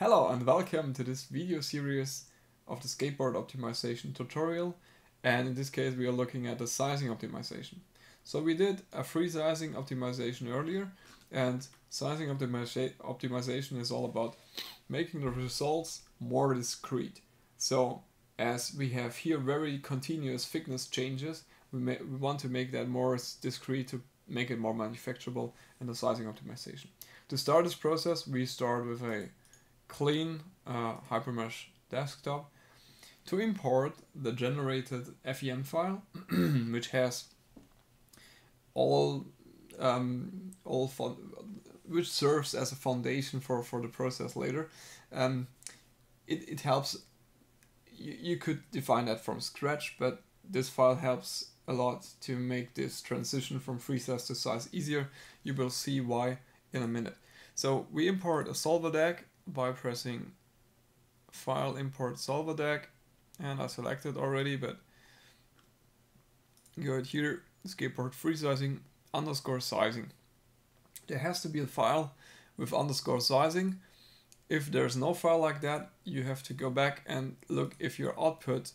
Hello and welcome to this video series of the skateboard optimization tutorial, and in this case we are looking at the sizing optimization. So we did a free sizing optimization earlier, and sizing optimization is all about making the results more discrete. So as we have here very continuous thickness changes, we want to make that more discrete to make it more manufacturable in the sizing optimization. To start this process, we start with a clean HyperMesh desktop to import the generated FEM file, which has which serves as a foundation for the process later. It helps. You could define that from scratch, but this file helps a lot to make this transition from free size to size easier. You will see why in a minute. So we import a solverDAG by pressing File, Import solverDAG, and I selected already, but go here, skateboard free sizing _sizing. There has to be a file with _sizing. If there's no file like that, you have to go back and look if your output,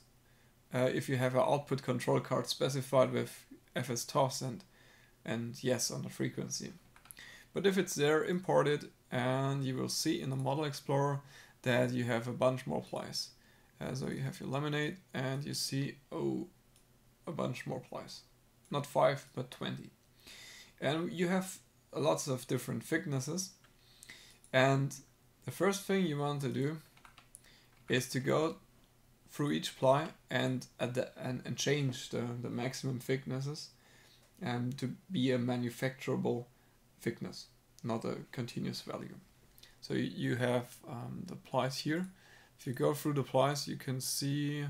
if you have an output control card specified with FSTOS and yes on the frequency. But if it's there, import it, and you will see in the Model Explorer that you have a bunch more plies. So you have your laminate, and you see, oh, a bunch more plies. Not 5, but 20. And you have lots of different thicknesses. And the first thing you want to do is to go through each ply and change the maximum thicknesses to be a manufacturable thickness, not a continuous value. So you have the plies here. If you go through the plies, you can see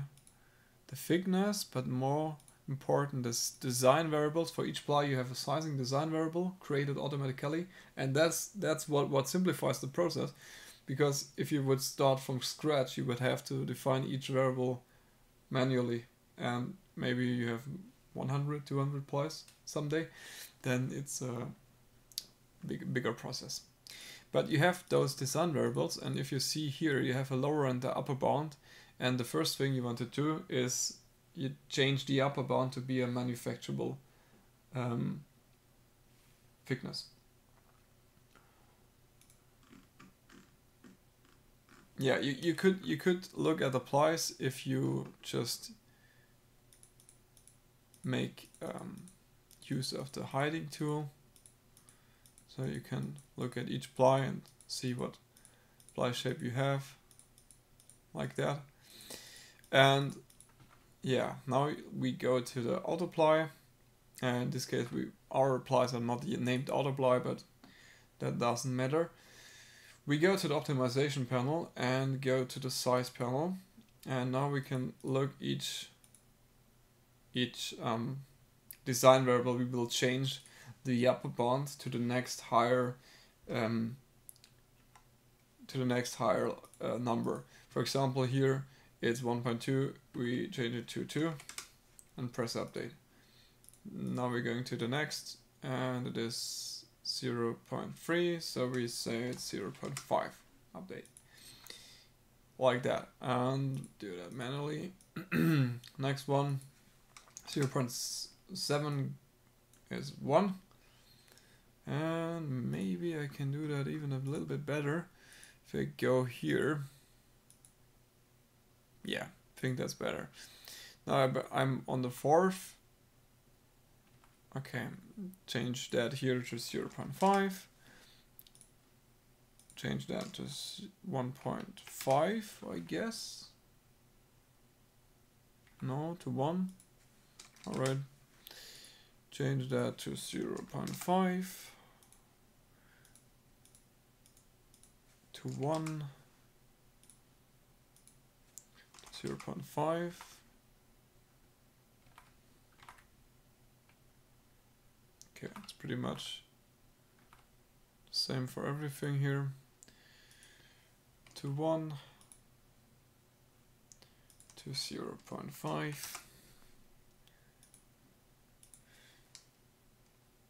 the thickness, but more important is design variables. For each ply you have a sizing design variable created automatically, and that's what simplifies the process, because if you would start from scratch you would have to define each variable manually, and maybe you have 100, 200 plies someday, then it's bigger process. But you have those design variables, and if you see here you have a lower and the upper bound, and the first thing you want to do is you change the upper bound to be a manufacturable thickness. Yeah, you could look at the plies if you just make use of the hiding tool. So you can look at each ply and see what ply shape you have, like that. And yeah, now we go to the auto ply. And in this case, our plies are not named auto ply, but that doesn't matter. We go to the optimization panel and go to the size panel, and now we can look each design variable. We will change the upper bound to the next higher number. For example, here it's 1.2, we change it to 2 and press update. Now we're going to the next, and it is 0.3, so we say it's 0.5 update, like that, and do that manually. Next one, 0.7 is 1. And maybe I can do that even a little bit better. If I go here, yeah, I think that's better. Now I'm on the 4th. Okay, change that here to 0.5. Change that to 1.5, I guess. No, to 1. All right. Change that to 0.5 to 1, 0.5 . Okay, it's pretty much the same for everything here, to 1 to 0.5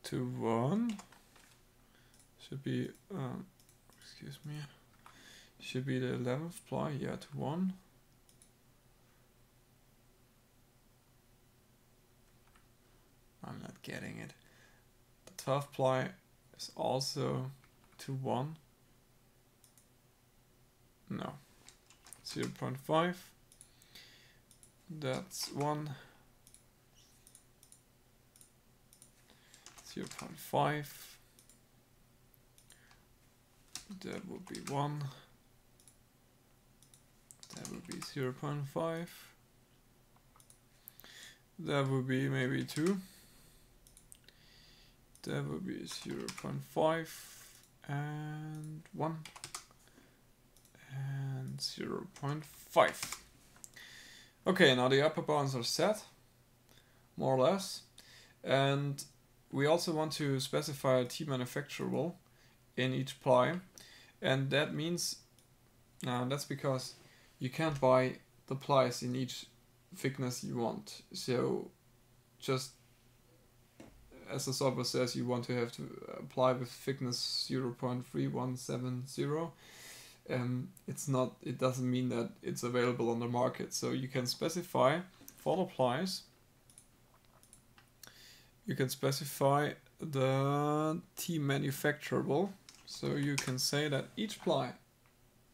to 1, should be, excuse me, Should be the 11th ply, yeah, to 1. I'm not getting it. The 12th ply is also to 1. No. 0.5. That's 1. 0.5. That would be 1. That would be 0.5. That would be maybe 2. That would be 0.5 and 1 and 0.5. Okay, now the upper bounds are set, more or less. And we also want to specify a t-manufacturable in each ply. And that means, now that's because you can't buy the plies in each thickness you want. So just as the software says, you want to have to apply with thickness 0.3170. It's not. It doesn't mean that it's available on the market. So you can specify for the plies. You can specify the T manufacturable. So you can say that each ply,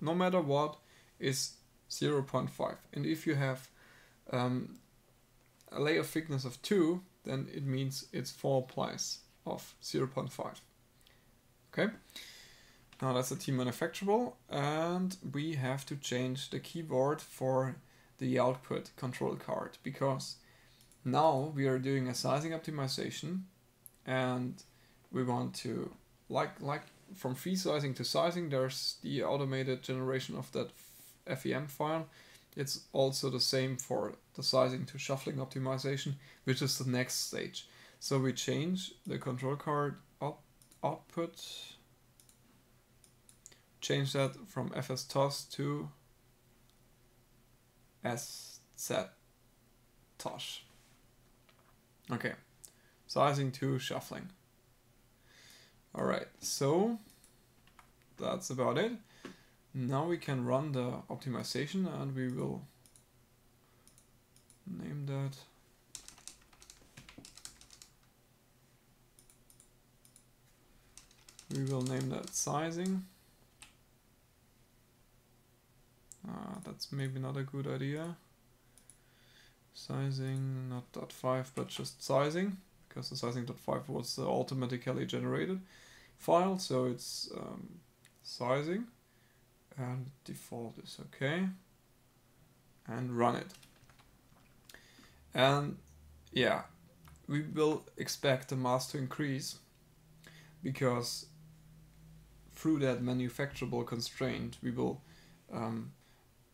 no matter what, is 0.5. And if you have a layer thickness of 2, then it means it's 4 plies of 0.5. Okay, now that's a T manufacturable, and we have to change the keyword for the output control card, because now we are doing a sizing optimization, and we want to, like from free sizing to sizing, there's the automated generation of that FEM file. It's also the same for the sizing to shuffling optimization, which is the next stage. So we change the control card output, change that from FSTOS to SZTOSH. Okay, sizing to shuffling. All right, so that's about it. Now we can run the optimization, and we will name that sizing. That's maybe not a good idea. Sizing, not .5, but just sizing, because the sizing .5 was the automatically generated file, so it's sizing. And default is okay, and run it. And yeah, we will expect the mass to increase, because through that manufacturable constraint we will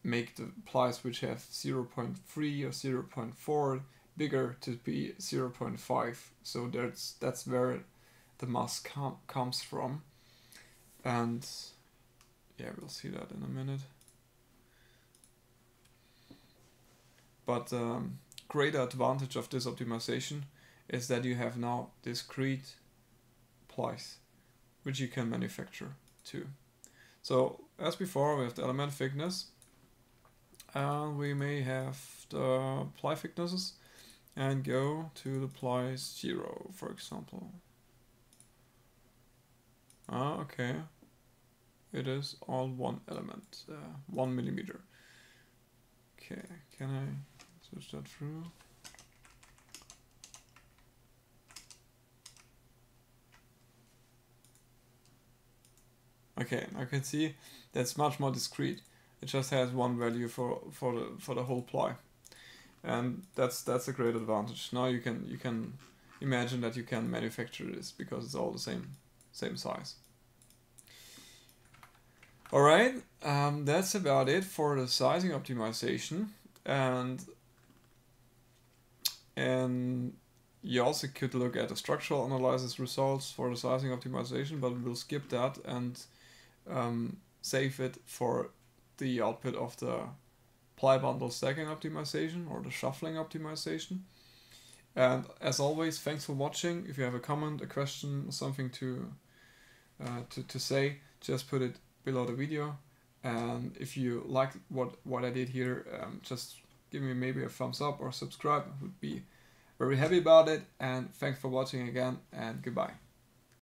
make the plies which have 0.3 or 0.4 bigger to be 0.5. So that's where the mass comes from. And yeah, we'll see that in a minute. But the greater advantage of this optimization is that you have now discrete plies, which you can manufacture too. So as before, we have the element thickness, and we may have the ply thicknesses, and go to the ply 0, for example. Ah, okay. It is all one element, 1 millimeter. Okay, can I switch that through? Okay, I can see that's much more discrete. It just has one value for the whole ply, and that's a great advantage. Now you can imagine that you can manufacture this because it's all the same size. Alright, that's about it for the sizing optimization, and you also could look at the structural analysis results for the sizing optimization, but we'll skip that and save it for the output of the ply bundle stacking optimization or the shuffling optimization. And as always, thanks for watching. If you have a comment, a question, something to say, just put it below the video, And if you liked what I did here, just give me maybe a thumbs up or subscribe. I would be very happy about it. And thanks for watching again, and goodbye.